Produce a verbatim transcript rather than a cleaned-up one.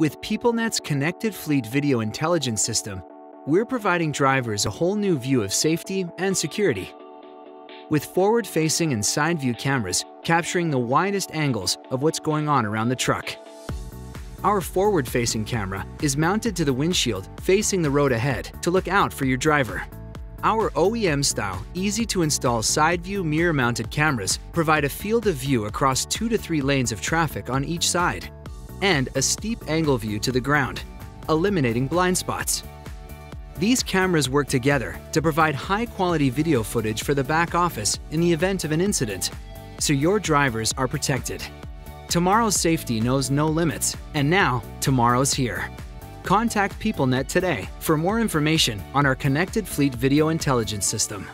With PeopleNet's ConnectedFleet video intelligence system, we're providing drivers a whole new view of safety and security. With forward-facing and side-view cameras capturing the widest angles of what's going on around the truck. Our forward-facing camera is mounted to the windshield facing the road ahead to look out for your driver. Our O E M-style, easy-to-install side-view mirror-mounted cameras provide a field of view across two to three lanes of traffic on each side, and a steep angle view to the ground, eliminating blind spots. These cameras work together to provide high-quality video footage for the back office in the event of an incident, so your drivers are protected. Tomorrow's safety knows no limits, and now tomorrow's here. Contact PeopleNet today for more information on our ConnectedFleet video intelligence system.